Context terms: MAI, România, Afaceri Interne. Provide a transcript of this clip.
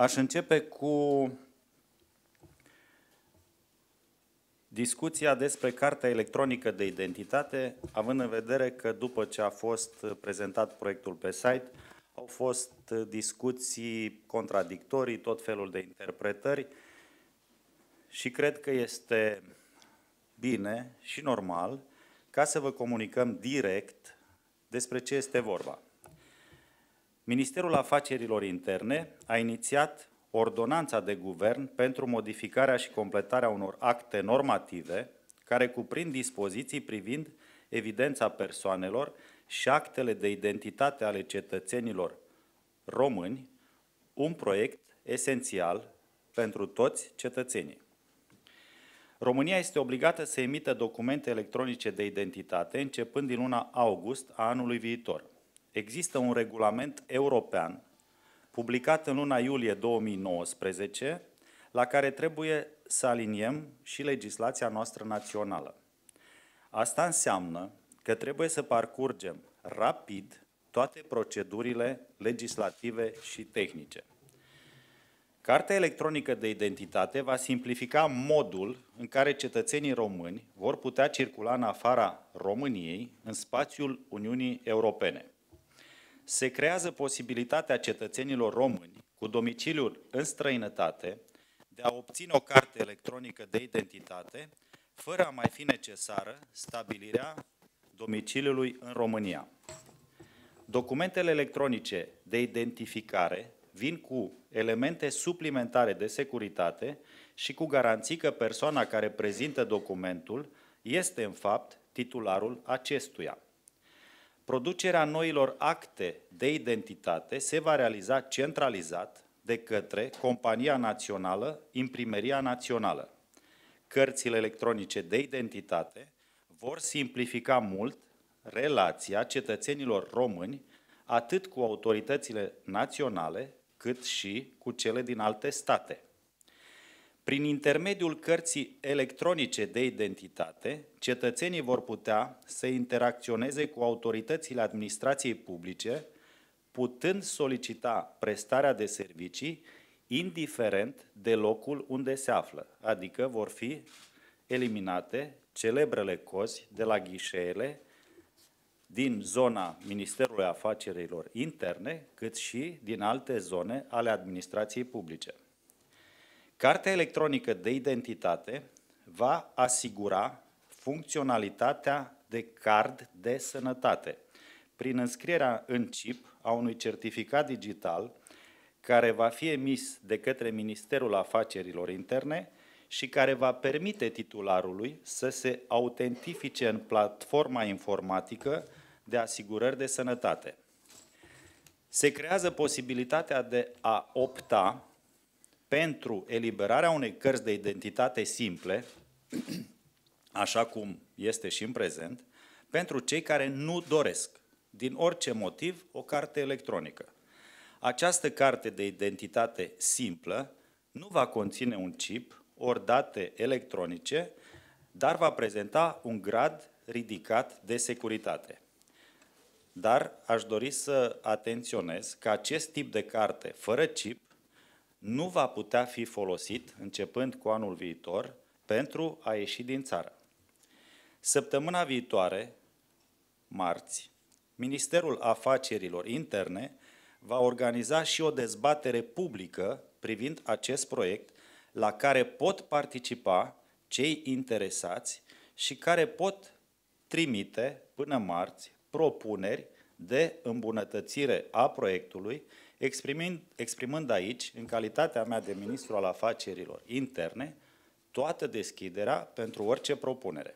Aș începe cu discuția despre Cartea Electronică de Identitate, având în vedere că după ce a fost prezentat proiectul pe site, au fost discuții contradictorii, tot felul de interpretări și cred că este bine și normal ca să vă comunicăm direct despre ce este vorba. Ministerul Afacerilor Interne a inițiat ordonanța de guvern pentru modificarea și completarea unor acte normative care cuprind dispoziții privind evidența persoanelor și actele de identitate ale cetățenilor români, un proiect esențial pentru toți cetățenii. România este obligată să emită documente electronice de identitate începând din luna august a anului viitor. Există un regulament european publicat în luna iulie 2019, la care trebuie să aliniem și legislația noastră națională. Asta înseamnă că trebuie să parcurgem rapid toate procedurile legislative și tehnice. Cartea electronică de identitate va simplifica modul în care cetățenii români vor putea circula în afara României, în spațiul Uniunii Europene. Se creează posibilitatea cetățenilor români cu domiciliul în străinătate de a obține o carte electronică de identitate fără a mai fi necesară stabilirea domiciliului în România. Documentele electronice de identificare vin cu elemente suplimentare de securitate și cu garanții că persoana care prezintă documentul este în fapt titularul acestuia. Producerea noilor acte de identitate se va realiza centralizat de către Compania Națională, Imprimeria Națională. Cărțile electronice de identitate vor simplifica mult relația cetățenilor români atât cu autoritățile naționale, cât și cu cele din alte state. Prin intermediul cărții electronice de identitate, cetățenii vor putea să interacționeze cu autoritățile administrației publice, putând solicita prestarea de servicii, indiferent de locul unde se află, adică vor fi eliminate celebrele cozi de la ghișeele din zona Ministerului Afacerilor Interne, cât și din alte zone ale administrației publice. Cartea electronică de identitate va asigura funcționalitatea de card de sănătate prin înscrierea în chip a unui certificat digital care va fi emis de către Ministerul Afacerilor Interne și care va permite titularului să se autentifice în platforma informatică de asigurări de sănătate. Se creează posibilitatea de a opta pentru eliberarea unei cărți de identitate simple, așa cum este și în prezent, pentru cei care nu doresc, din orice motiv, o carte electronică. Această carte de identitate simplă nu va conține un chip ori date electronice, dar va prezenta un grad ridicat de securitate. Dar aș dori să atenționez că acest tip de carte fără chip nu va putea fi folosit, începând cu anul viitor, pentru a ieși din țară. Săptămâna viitoare, marți, Ministerul Afacerilor Interne va organiza și o dezbatere publică privind acest proiect, la care pot participa cei interesați și care pot trimite până marți propuneri de îmbunătățire a proiectului, exprimând aici, în calitatea mea de ministru al afacerilor interne, toată deschiderea pentru orice propunere.